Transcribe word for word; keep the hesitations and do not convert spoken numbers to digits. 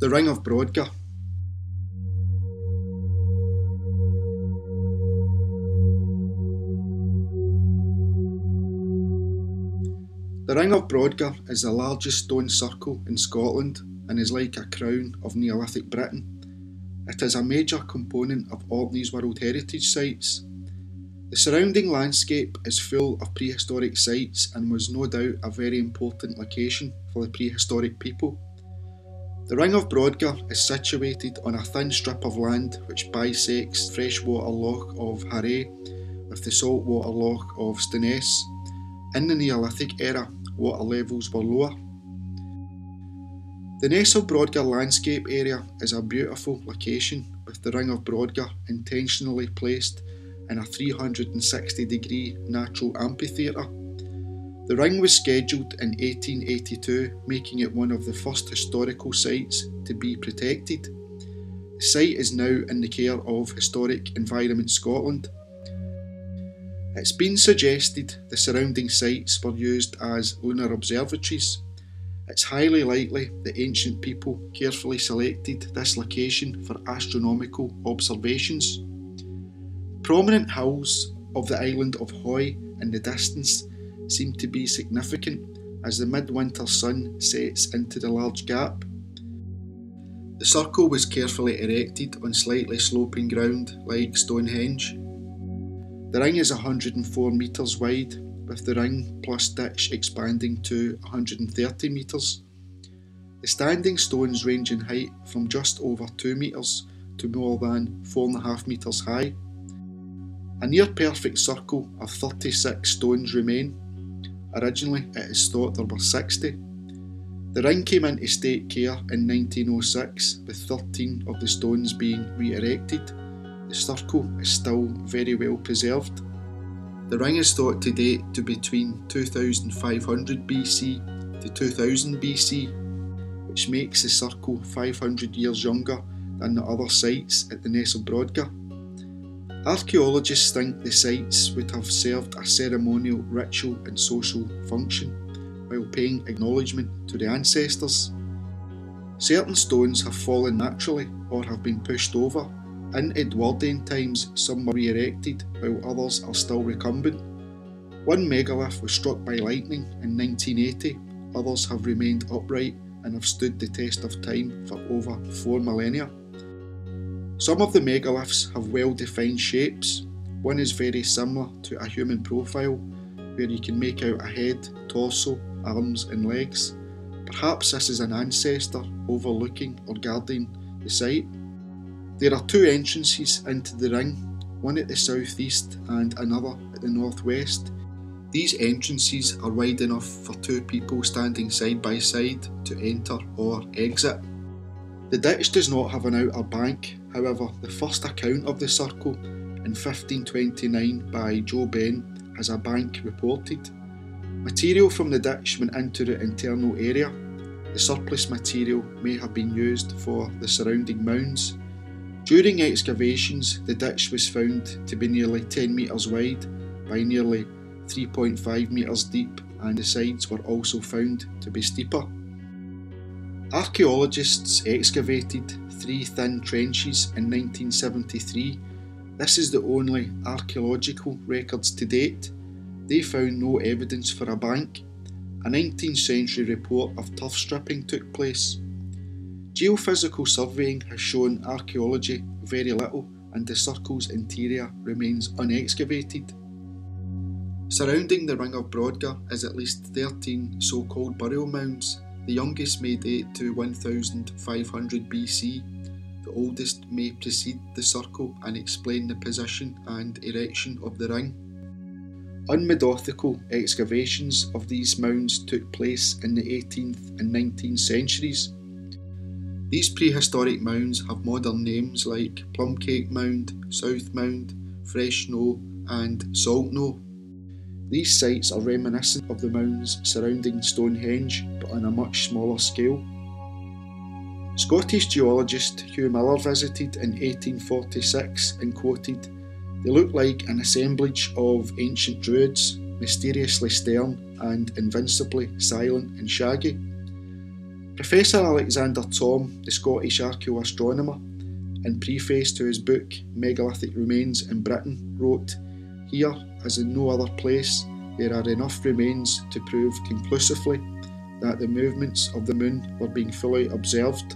The Ring of Brodgar. The Ring of Brodgar is the largest stone circle in Scotland and is like a crown of Neolithic Britain. It is a major component of Orkney's World Heritage Sites. The surrounding landscape is full of prehistoric sites and was no doubt a very important location for the prehistoric people. The Ring of Brodgar is situated on a thin strip of land which bisects the freshwater loch of Harray with the saltwater loch of Stenness. In the Neolithic era, water levels were lower. The Ness of Brodgar landscape area is a beautiful location, with the Ring of Brodgar intentionally placed in a three hundred and sixty degree natural amphitheatre. The ring was scheduled in eighteen eighty-two, making it one of the first historical sites to be protected. The site is now in the care of Historic Environment Scotland. It's been suggested the surrounding sites were used as lunar observatories. It's highly likely that ancient people carefully selected this location for astronomical observations. Prominent hills of the island of Hoy in the distance seem to be significant as the midwinter sun sets into the large gap. The circle was carefully erected on slightly sloping ground like Stonehenge. The ring is one hundred and four metres wide, with the ring plus ditch expanding to one hundred and thirty metres. The standing stones range in height from just over two metres to more than four and a half metres high. A near-perfect circle of thirty-six stones remain. Originally it is thought there were sixty. The ring came into state care in nineteen oh six, with thirteen of the stones being re-erected. The circle is still very well preserved. The ring is thought to date to between two thousand five hundred B C to two thousand B C, which makes the circle five hundred years younger than the other sites at the Ness of Brodgar. Archaeologists think the sites would have served a ceremonial, ritual and social function, while paying acknowledgement to the ancestors. Certain stones have fallen naturally or have been pushed over. In Edwardian times some were re-erected, while others are still recumbent. One megalith was struck by lightning in nineteen eighty, others have remained upright and have stood the test of time for over four millennia. Some of the megaliths have well-defined shapes. One is very similar to a human profile, where you can make out a head, torso, arms and legs. Perhaps this is an ancestor overlooking or guarding the site. There are two entrances into the ring, one at the southeast and another at the northwest. These entrances are wide enough for two people standing side by side to enter or exit. The ditch does not have an outer bank. However, the first account of the circle in fifteen twenty-nine by Joe Benn has a bank reported. Material from the ditch went into the internal area. The surplus material may have been used for the surrounding mounds. During excavations, the ditch was found to be nearly ten metres wide by nearly three point five metres deep, and the sides were also found to be steeper. Archaeologists excavated three thin trenches in nineteen seventy-three. This is the only archaeological records to date. They found no evidence for a bank. A nineteenth century report of turf stripping took place. Geophysical surveying has shown archaeology very little, and the circle's interior remains unexcavated. Surrounding the Ring of Brodgar is at least thirteen so-called burial mounds. The youngest may date to fifteen hundred B C, the oldest may precede the circle and explain the position and erection of the ring. Unmethodical excavations of these mounds took place in the eighteenth and nineteenth centuries. These prehistoric mounds have modern names like Plumcake Mound, South Mound, Fresh Knowe and Salt Knowe. These sites are reminiscent of the mounds surrounding Stonehenge, but on a much smaller scale. Scottish geologist Hugh Miller visited in eighteen forty-six and quoted, "They look like an assemblage of ancient druids, mysteriously stern and invincibly silent and shaggy." Professor Alexander Thom, the Scottish archaeoastronomer, in preface to his book Megalithic Remains in Britain, wrote, "Here, as in no other place, there are enough remains to prove conclusively that the movements of the moon were being fully observed,